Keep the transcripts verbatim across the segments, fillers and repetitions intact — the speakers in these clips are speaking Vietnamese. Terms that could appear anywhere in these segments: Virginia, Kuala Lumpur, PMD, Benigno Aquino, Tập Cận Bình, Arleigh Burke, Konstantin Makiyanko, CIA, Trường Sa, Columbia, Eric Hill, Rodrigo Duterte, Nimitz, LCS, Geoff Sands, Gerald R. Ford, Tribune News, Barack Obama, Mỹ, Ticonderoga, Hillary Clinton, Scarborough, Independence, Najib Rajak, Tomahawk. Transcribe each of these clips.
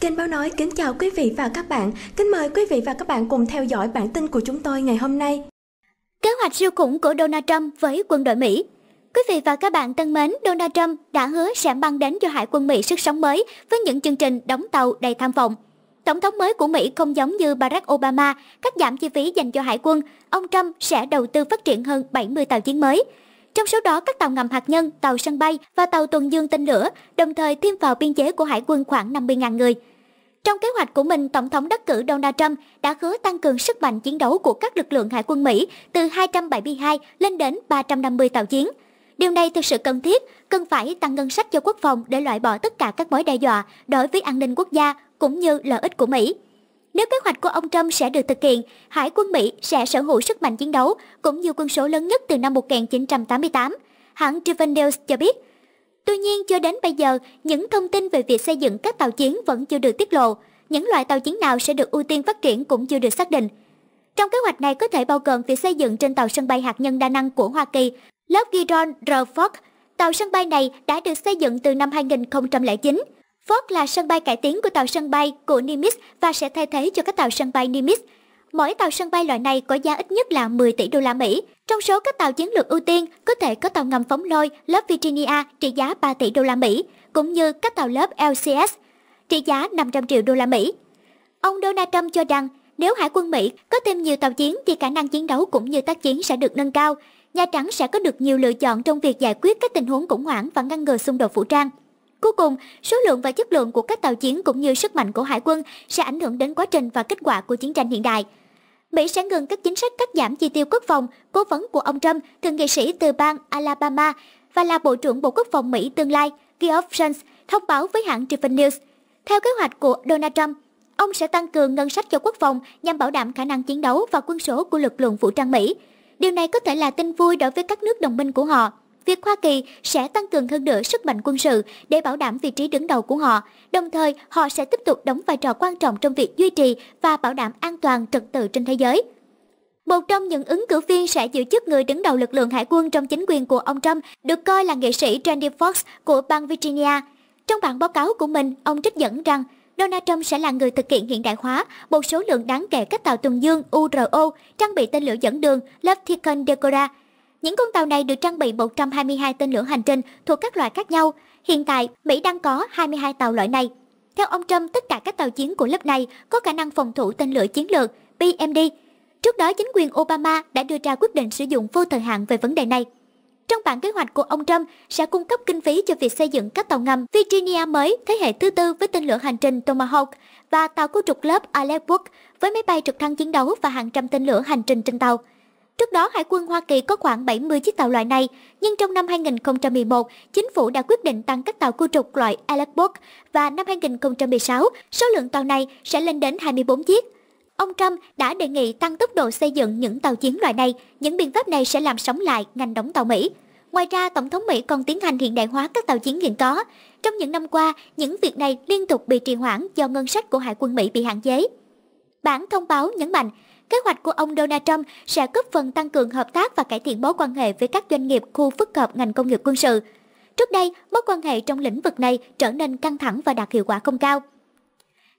Kênh Báo Nói kính chào quý vị và các bạn. Kính mời quý vị và các bạn cùng theo dõi bản tin của chúng tôi ngày hôm nay. Kế hoạch siêu khủng của Donald Trump với quân đội Mỹ. Quý vị và các bạn thân mến, Donald Trump đã hứa sẽ mang đến cho Hải quân Mỹ sức sống mới với những chương trình đóng tàu đầy tham vọng. Tổng thống mới của Mỹ không giống như Barack Obama, cắt giảm chi phí dành cho hải quân, ông Trump sẽ đầu tư phát triển hơn bảy mươi tàu chiến mới. Trong số đó, các tàu ngầm hạt nhân, tàu sân bay và tàu tuần dương tên lửa, đồng thời thêm vào biên chế của hải quân khoảng năm mươi nghìn người. Trong kế hoạch của mình, Tổng thống đắc cử Donald Trump đã hứa tăng cường sức mạnh chiến đấu của các lực lượng hải quân Mỹ từ hai trăm bảy mươi hai lên đến ba trăm năm mươi tàu chiến. Điều này thực sự cần thiết, cần phải tăng ngân sách cho quốc phòng để loại bỏ tất cả các mối đe dọa đối với an ninh quốc gia cũng như lợi ích của Mỹ. Nếu kế hoạch của ông Trump sẽ được thực hiện, Hải quân Mỹ sẽ sở hữu sức mạnh chiến đấu cũng như quân số lớn nhất từ năm một nghìn chín trăm tám mươi tám, hãng Tribune News cho biết. Tuy nhiên, cho đến bây giờ, những thông tin về việc xây dựng các tàu chiến vẫn chưa được tiết lộ, những loại tàu chiến nào sẽ được ưu tiên phát triển cũng chưa được xác định. Trong kế hoạch này có thể bao gồm việc xây dựng trên tàu sân bay hạt nhân đa năng của Hoa Kỳ, lớp Gerald R. Ford. Tàu sân bay này đã được xây dựng từ năm hai nghìn không trăm lẻ chín. Ford là sân bay cải tiến của tàu sân bay của Nimitz và sẽ thay thế cho các tàu sân bay Nimitz. Mỗi tàu sân bay loại này có giá ít nhất là mười tỷ đô la Mỹ. Trong số các tàu chiến lược ưu tiên, có thể có tàu ngầm phóng lôi lớp Virginia trị giá ba tỷ đô la Mỹ, cũng như các tàu lớp L C S trị giá năm trăm triệu đô la Mỹ. Ông Donald Trump cho rằng nếu Hải quân Mỹ có thêm nhiều tàu chiến thì khả năng chiến đấu cũng như tác chiến sẽ được nâng cao. Nhà Trắng sẽ có được nhiều lựa chọn trong việc giải quyết các tình huống khủng hoảng và ngăn ngừa xung đột vũ trang. Cuối cùng, số lượng và chất lượng của các tàu chiến cũng như sức mạnh của hải quân sẽ ảnh hưởng đến quá trình và kết quả của chiến tranh hiện đại. Mỹ sẽ ngừng các chính sách cắt giảm chi tiêu quốc phòng, cố vấn của ông Trump, thượng nghị sĩ từ bang Alabama và là Bộ trưởng Bộ Quốc phòng Mỹ tương lai, Geoff Sands, thông báo với hãng Tribune News. Theo kế hoạch của Donald Trump, ông sẽ tăng cường ngân sách cho quốc phòng nhằm bảo đảm khả năng chiến đấu và quân số của lực lượng vũ trang Mỹ. Điều này có thể là tin vui đối với các nước đồng minh của họ. Việc Hoa Kỳ sẽ tăng cường hơn nữa sức mạnh quân sự để bảo đảm vị trí đứng đầu của họ, đồng thời họ sẽ tiếp tục đóng vai trò quan trọng trong việc duy trì và bảo đảm an toàn trật tự trên thế giới. Một trong những ứng cử viên sẽ giữ chức người đứng đầu lực lượng hải quân trong chính quyền của ông Trump được coi là nghệ sĩ Randy Fox của bang Virginia. Trong bản báo cáo của mình, ông trích dẫn rằng Donald Trump sẽ là người thực hiện hiện đại hóa một số lượng đáng kể các tàu tuần dương u rờ o trang bị tên lửa dẫn đường lớp Ticonderoga Decora. Những con tàu này được trang bị một trăm hai mươi hai tên lửa hành trình thuộc các loại khác nhau. Hiện tại, Mỹ đang có hai mươi hai tàu loại này. Theo ông Trump, tất cả các tàu chiến của lớp này có khả năng phòng thủ tên lửa chiến lược P M D. Trước đó, chính quyền Obama đã đưa ra quyết định sử dụng vô thời hạn về vấn đề này. Trong bản kế hoạch của ông Trump sẽ cung cấp kinh phí cho việc xây dựng các tàu ngầm Virginia mới thế hệ thứ tư với tên lửa hành trình Tomahawk và tàu khu trục lớp Arleigh Burke với máy bay trực thăng chiến đấu và hàng trăm tên lửa hành trình trên tàu. Trước đó, Hải quân Hoa Kỳ có khoảng bảy mươi chiếc tàu loại này, nhưng trong năm hai nghìn không trăm mười một, chính phủ đã quyết định tăng các tàu khu trục loại Arleigh Burke và năm hai nghìn không trăm mười sáu, số lượng tàu này sẽ lên đến hai mươi tư chiếc. Ông Trump đã đề nghị tăng tốc độ xây dựng những tàu chiến loại này, những biện pháp này sẽ làm sống lại ngành đóng tàu Mỹ. Ngoài ra, Tổng thống Mỹ còn tiến hành hiện đại hóa các tàu chiến hiện có. Trong những năm qua, những việc này liên tục bị trì hoãn do ngân sách của Hải quân Mỹ bị hạn chế. Bản thông báo nhấn mạnh, kế hoạch của ông Donald Trump sẽ góp phần tăng cường hợp tác và cải thiện mối quan hệ với các doanh nghiệp khu phức hợp ngành công nghiệp quân sự. Trước đây, mối quan hệ trong lĩnh vực này trở nên căng thẳng và đạt hiệu quả không cao.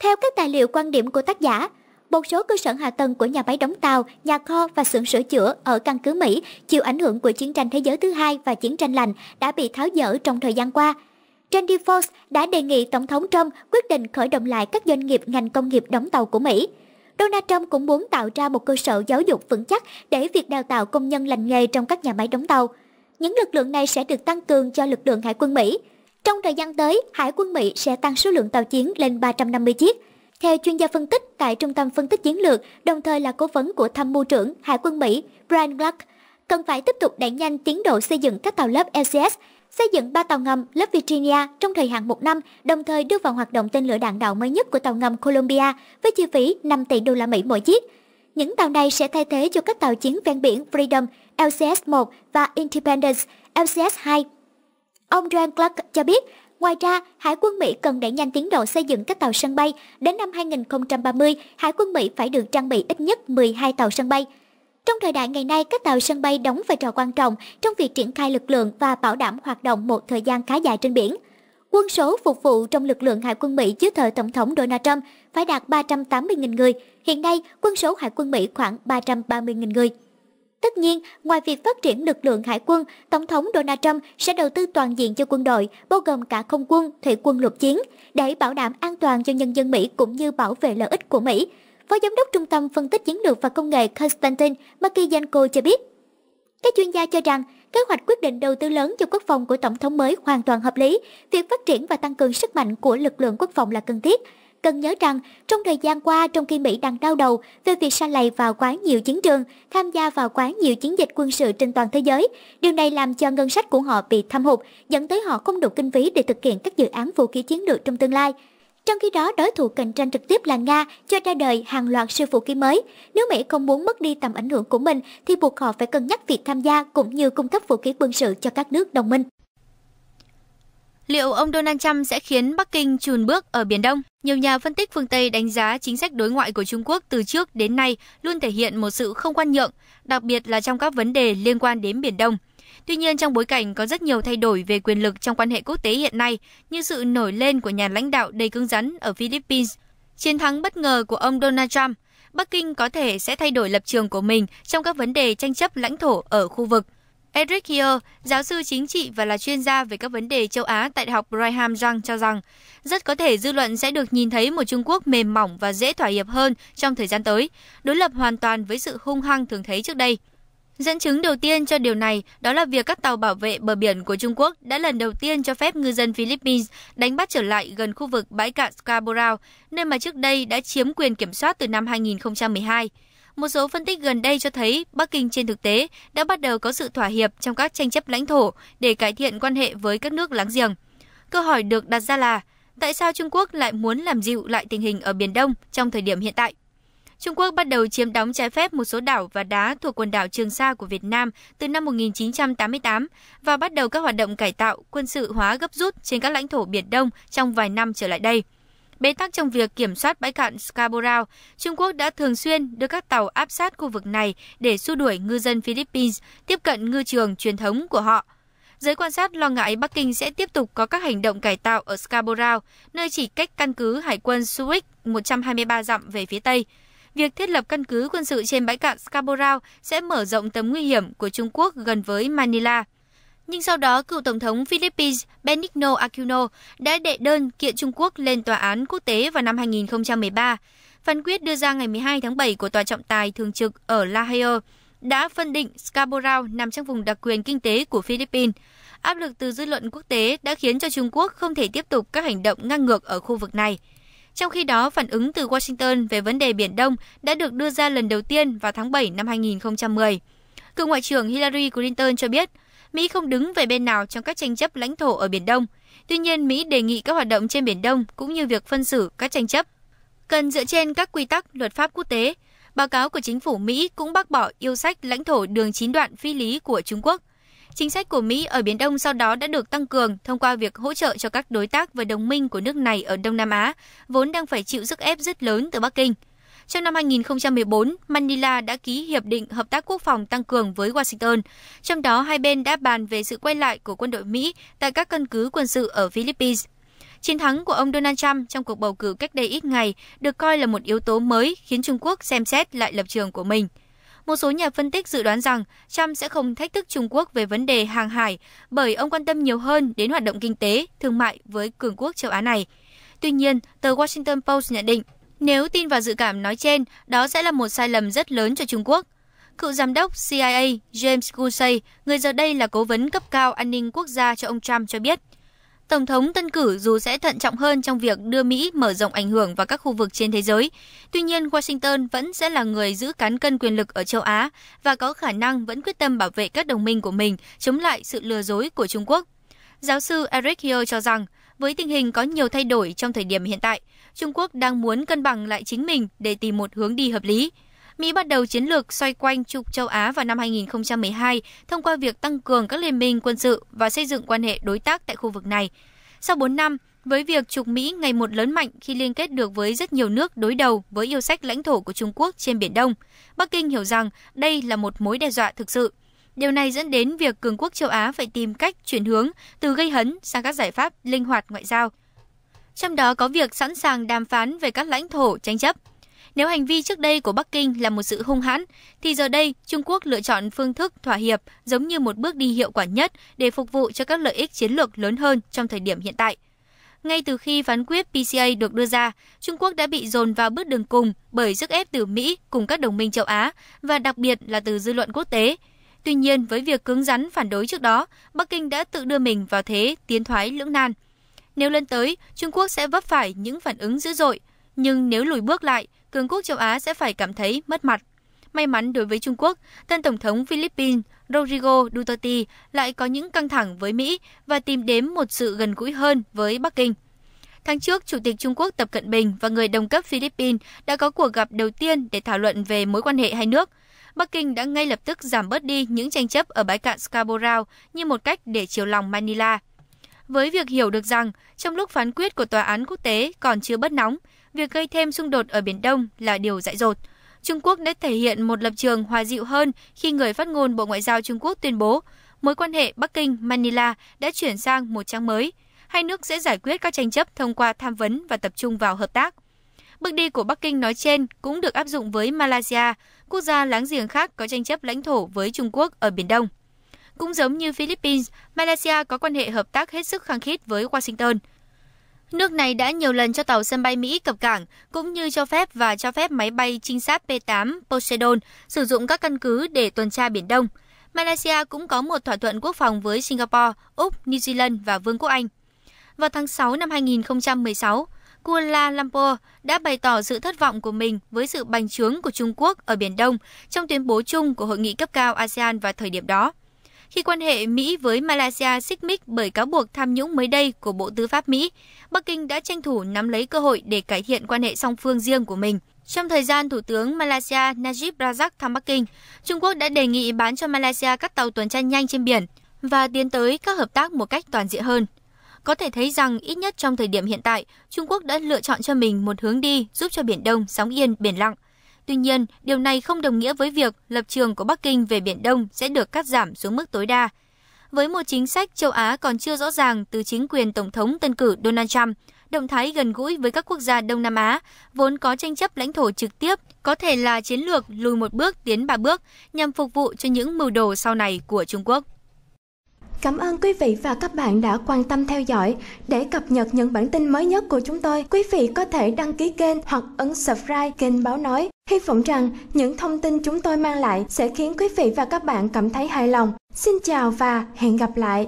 Theo các tài liệu quan điểm của tác giả, một số cơ sở hạ tầng của nhà máy đóng tàu, nhà kho và xưởng sửa chữa ở căn cứ Mỹ chịu ảnh hưởng của chiến tranh thế giới thứ hai và chiến tranh lạnh đã bị tháo dỡ trong thời gian qua. Randy Fox đã đề nghị Tổng thống Trump quyết định khởi động lại các doanh nghiệp ngành công nghiệp đóng tàu của Mỹ. Donald Trump cũng muốn tạo ra một cơ sở giáo dục vững chắc để việc đào tạo công nhân lành nghề trong các nhà máy đóng tàu. Những lực lượng này sẽ được tăng cường cho lực lượng Hải quân Mỹ. Trong thời gian tới, Hải quân Mỹ sẽ tăng số lượng tàu chiến lên ba trăm năm mươi chiếc. Theo chuyên gia phân tích tại Trung tâm Phân tích Chiến lược, đồng thời là cố vấn của Tham mưu trưởng Hải quân Mỹ Brian Gluck, cần phải tiếp tục đẩy nhanh tiến độ xây dựng các tàu lớp L C S, xây dựng ba tàu ngầm lớp Virginia trong thời hạn một năm, đồng thời đưa vào hoạt động tên lửa đạn đạo mới nhất của tàu ngầm Columbia với chi phí năm tỷ đô la Mỹ mỗi chiếc. Những tàu này sẽ thay thế cho các tàu chiến ven biển Freedom, L C S một và Independence, L C S hai. Ông Brian Gluck cho biết, ngoài ra, Hải quân Mỹ cần đẩy nhanh tiến độ xây dựng các tàu sân bay. Đến năm hai nghìn không trăm ba mươi, Hải quân Mỹ phải được trang bị ít nhất mười hai tàu sân bay. Trong thời đại ngày nay, các tàu sân bay đóng vai trò quan trọng trong việc triển khai lực lượng và bảo đảm hoạt động một thời gian khá dài trên biển. Quân số phục vụ trong lực lượng Hải quân Mỹ dưới thời Tổng thống Donald Trump phải đạt ba trăm tám mươi nghìn người, hiện nay quân số Hải quân Mỹ khoảng ba trăm ba mươi nghìn người. Tất nhiên, ngoài việc phát triển lực lượng hải quân, Tổng thống Donald Trump sẽ đầu tư toàn diện cho quân đội, bao gồm cả không quân, thủy quân lục chiến, để bảo đảm an toàn cho nhân dân Mỹ cũng như bảo vệ lợi ích của Mỹ. Phó Giám đốc Trung tâm Phân tích Chiến lược và Công nghệ Konstantin Makiyanko cho biết, các chuyên gia cho rằng, kế hoạch quyết định đầu tư lớn cho quốc phòng của Tổng thống mới hoàn toàn hợp lý, việc phát triển và tăng cường sức mạnh của lực lượng quốc phòng là cần thiết. Cần nhớ rằng, trong thời gian qua, trong khi Mỹ đang đau đầu về việc sa lầy vào quá nhiều chiến trường, tham gia vào quá nhiều chiến dịch quân sự trên toàn thế giới, điều này làm cho ngân sách của họ bị thâm hụt, dẫn tới họ không đủ kinh phí để thực hiện các dự án vũ khí chiến lược trong tương lai. Trong khi đó, đối thủ cạnh tranh trực tiếp là Nga cho ra đời hàng loạt siêu vũ khí mới. Nếu Mỹ không muốn mất đi tầm ảnh hưởng của mình, thì buộc họ phải cân nhắc việc tham gia cũng như cung cấp vũ khí quân sự cho các nước đồng minh. Liệu ông Donald Trump sẽ khiến Bắc Kinh chùn bước ở Biển Đông? Nhiều nhà phân tích phương Tây đánh giá chính sách đối ngoại của Trung Quốc từ trước đến nay luôn thể hiện một sự không khoan nhượng, đặc biệt là trong các vấn đề liên quan đến Biển Đông. Tuy nhiên, trong bối cảnh có rất nhiều thay đổi về quyền lực trong quan hệ quốc tế hiện nay, như sự nổi lên của nhà lãnh đạo đầy cứng rắn ở Philippines, chiến thắng bất ngờ của ông Donald Trump, Bắc Kinh có thể sẽ thay đổi lập trường của mình trong các vấn đề tranh chấp lãnh thổ ở khu vực. Eric Hill, giáo sư chính trị và là chuyên gia về các vấn đề châu Á tại Đại học Brigham Young cho rằng, rất có thể dư luận sẽ được nhìn thấy một Trung Quốc mềm mỏng và dễ thỏa hiệp hơn trong thời gian tới, đối lập hoàn toàn với sự hung hăng thường thấy trước đây. Dẫn chứng đầu tiên cho điều này đó là việc các tàu bảo vệ bờ biển của Trung Quốc đã lần đầu tiên cho phép ngư dân Philippines đánh bắt trở lại gần khu vực bãi cạn Scarborough, nơi mà trước đây đã chiếm quyền kiểm soát từ năm hai nghìn không trăm mười hai. Một số phân tích gần đây cho thấy Bắc Kinh trên thực tế đã bắt đầu có sự thỏa hiệp trong các tranh chấp lãnh thổ để cải thiện quan hệ với các nước láng giềng. Câu hỏi được đặt ra là tại sao Trung Quốc lại muốn làm dịu lại tình hình ở Biển Đông trong thời điểm hiện tại? Trung Quốc bắt đầu chiếm đóng trái phép một số đảo và đá thuộc quần đảo Trường Sa của Việt Nam từ năm một nghìn chín trăm tám mươi tám và bắt đầu các hoạt động cải tạo, quân sự hóa gấp rút trên các lãnh thổ Biển Đông trong vài năm trở lại đây. Bế tắc trong việc kiểm soát bãi cạn Scarborough, Trung Quốc đã thường xuyên đưa các tàu áp sát khu vực này để xua đuổi ngư dân Philippines tiếp cận ngư trường truyền thống của họ. Giới quan sát lo ngại Bắc Kinh sẽ tiếp tục có các hành động cải tạo ở Scarborough, nơi chỉ cách căn cứ hải quân Suwik một trăm hai mươi ba dặm về phía Tây. Việc thiết lập căn cứ quân sự trên bãi cạn Scarborough sẽ mở rộng tầm nguy hiểm của Trung Quốc gần với Manila. Nhưng sau đó, cựu Tổng thống Philippines Benigno Aquino đã đệ đơn kiện Trung Quốc lên Tòa án Quốc tế vào năm hai nghìn không trăm mười ba. Phán quyết đưa ra ngày mười hai tháng bảy của Tòa trọng tài thường trực ở La Haya đã phân định Scarborough nằm trong vùng đặc quyền kinh tế của Philippines. Áp lực từ dư luận quốc tế đã khiến cho Trung Quốc không thể tiếp tục các hành động ngang ngược ở khu vực này. Trong khi đó, phản ứng từ Washington về vấn đề Biển Đông đã được đưa ra lần đầu tiên vào tháng bảy năm hai nghìn không trăm mười. Cựu Ngoại trưởng Hillary Clinton cho biết, Mỹ không đứng về bên nào trong các tranh chấp lãnh thổ ở Biển Đông. Tuy nhiên, Mỹ đề nghị các hoạt động trên Biển Đông cũng như việc phân xử các tranh chấp cần dựa trên các quy tắc luật pháp quốc tế. Báo cáo của chính phủ Mỹ cũng bác bỏ yêu sách lãnh thổ đường chín đoạn phi lý của Trung Quốc. Chính sách của Mỹ ở Biển Đông sau đó đã được tăng cường thông qua việc hỗ trợ cho các đối tác và đồng minh của nước này ở Đông Nam Á, vốn đang phải chịu sức ép rất lớn từ Bắc Kinh. Trong năm hai nghìn không trăm mười bốn, Manila đã ký Hiệp định Hợp tác Quốc phòng tăng cường với Washington. Trong đó, hai bên đã bàn về sự quay lại của quân đội Mỹ tại các căn cứ quân sự ở Philippines. Chiến thắng của ông Donald Trump trong cuộc bầu cử cách đây ít ngày được coi là một yếu tố mới khiến Trung Quốc xem xét lại lập trường của mình. Một số nhà phân tích dự đoán rằng Trump sẽ không thách thức Trung Quốc về vấn đề hàng hải bởi ông quan tâm nhiều hơn đến hoạt động kinh tế, thương mại với cường quốc châu Á này. Tuy nhiên, tờ Washington Post nhận định, nếu tin vào dự cảm nói trên, đó sẽ là một sai lầm rất lớn cho Trung Quốc. Cựu giám đốc C I A James Comey, người giờ đây là cố vấn cấp cao an ninh quốc gia cho ông Trump cho biết, Tổng thống tân cử dù sẽ thận trọng hơn trong việc đưa Mỹ mở rộng ảnh hưởng vào các khu vực trên thế giới, tuy nhiên Washington vẫn sẽ là người giữ cán cân quyền lực ở châu Á và có khả năng vẫn quyết tâm bảo vệ các đồng minh của mình chống lại sự lừa dối của Trung Quốc. Giáo sư Eric Hill cho rằng, với tình hình có nhiều thay đổi trong thời điểm hiện tại, Trung Quốc đang muốn cân bằng lại chính mình để tìm một hướng đi hợp lý. Mỹ bắt đầu chiến lược xoay quanh trục châu Á vào năm hai nghìn không trăm mười hai thông qua việc tăng cường các liên minh quân sự và xây dựng quan hệ đối tác tại khu vực này. Sau bốn năm, với việc trục Mỹ ngày một lớn mạnh khi liên kết được với rất nhiều nước đối đầu với yêu sách lãnh thổ của Trung Quốc trên Biển Đông, Bắc Kinh hiểu rằng đây là một mối đe dọa thực sự. Điều này dẫn đến việc cường quốc châu Á phải tìm cách chuyển hướng từ gây hấn sang các giải pháp linh hoạt ngoại giao. Trong đó có việc sẵn sàng đàm phán về các lãnh thổ tranh chấp. Nếu hành vi trước đây của Bắc Kinh là một sự hung hãn, thì giờ đây Trung Quốc lựa chọn phương thức thỏa hiệp giống như một bước đi hiệu quả nhất để phục vụ cho các lợi ích chiến lược lớn hơn trong thời điểm hiện tại. Ngay từ khi phán quyết pê xê a được đưa ra, Trung Quốc đã bị dồn vào bước đường cùng bởi sức ép từ Mỹ cùng các đồng minh châu Á và đặc biệt là từ dư luận quốc tế. Tuy nhiên, với việc cứng rắn phản đối trước đó, Bắc Kinh đã tự đưa mình vào thế tiến thoái lưỡng nan. Nếu lần tới, Trung Quốc sẽ vấp phải những phản ứng dữ dội, nhưng nếu lùi bước lại, cường quốc châu Á sẽ phải cảm thấy mất mặt. May mắn đối với Trung Quốc, tân Tổng thống Philippines Rodrigo Duterte lại có những căng thẳng với Mỹ và tìm đến một sự gần gũi hơn với Bắc Kinh. Tháng trước, Chủ tịch Trung Quốc Tập Cận Bình và người đồng cấp Philippines đã có cuộc gặp đầu tiên để thảo luận về mối quan hệ hai nước. Bắc Kinh đã ngay lập tức giảm bớt đi những tranh chấp ở bãi cạn Scarborough như một cách để chiều lòng Manila. Với việc hiểu được rằng, trong lúc phán quyết của Tòa án quốc tế còn chưa bớt nóng, việc gây thêm xung đột ở Biển Đông là điều dại dột. Trung Quốc đã thể hiện một lập trường hòa dịu hơn khi người phát ngôn Bộ Ngoại giao Trung Quốc tuyên bố mối quan hệ Bắc Kinh-Manila đã chuyển sang một trang mới. Hai nước sẽ giải quyết các tranh chấp thông qua tham vấn và tập trung vào hợp tác. Bước đi của Bắc Kinh nói trên cũng được áp dụng với Malaysia, quốc gia láng giềng khác có tranh chấp lãnh thổ với Trung Quốc ở Biển Đông. Cũng giống như Philippines, Malaysia có quan hệ hợp tác hết sức khăng khít với Washington. Nước này đã nhiều lần cho tàu sân bay Mỹ cập cảng, cũng như cho phép và cho phép máy bay trinh sát pê tám Poseidon sử dụng các căn cứ để tuần tra Biển Đông. Malaysia cũng có một thỏa thuận quốc phòng với Singapore, Úc, New Zealand và Vương quốc Anh. Vào tháng sáu năm hai nghìn không trăm mười sáu, Kuala Lumpur đã bày tỏ sự thất vọng của mình với sự bành trướng của Trung Quốc ở Biển Đông trong tuyên bố chung của Hội nghị cấp cao a sê an vào thời điểm đó. Khi quan hệ Mỹ với Malaysia xích mích bởi cáo buộc tham nhũng mới đây của Bộ Tư pháp Mỹ, Bắc Kinh đã tranh thủ nắm lấy cơ hội để cải thiện quan hệ song phương riêng của mình. Trong thời gian Thủ tướng Malaysia Najib Rajak thăm Bắc Kinh, Trung Quốc đã đề nghị bán cho Malaysia các tàu tuần tra nhanh trên biển và tiến tới các hợp tác một cách toàn diện hơn. Có thể thấy rằng ít nhất trong thời điểm hiện tại, Trung Quốc đã lựa chọn cho mình một hướng đi giúp cho Biển Đông sóng yên biển lặng. Tuy nhiên, điều này không đồng nghĩa với việc lập trường của Bắc Kinh về Biển Đông sẽ được cắt giảm xuống mức tối đa. Với một chính sách châu Á còn chưa rõ ràng từ chính quyền Tổng thống tân cử Donald Trump, động thái gần gũi với các quốc gia Đông Nam Á vốn có tranh chấp lãnh thổ trực tiếp có thể là chiến lược lùi một bước tiến ba bước nhằm phục vụ cho những mưu đồ sau này của Trung Quốc. Cảm ơn quý vị và các bạn đã quan tâm theo dõi. Để cập nhật những bản tin mới nhất của chúng tôi, quý vị có thể đăng ký kênh hoặc ấn subscribe kênh Báo Nói. Hy vọng rằng những thông tin chúng tôi mang lại sẽ khiến quý vị và các bạn cảm thấy hài lòng. Xin chào và hẹn gặp lại!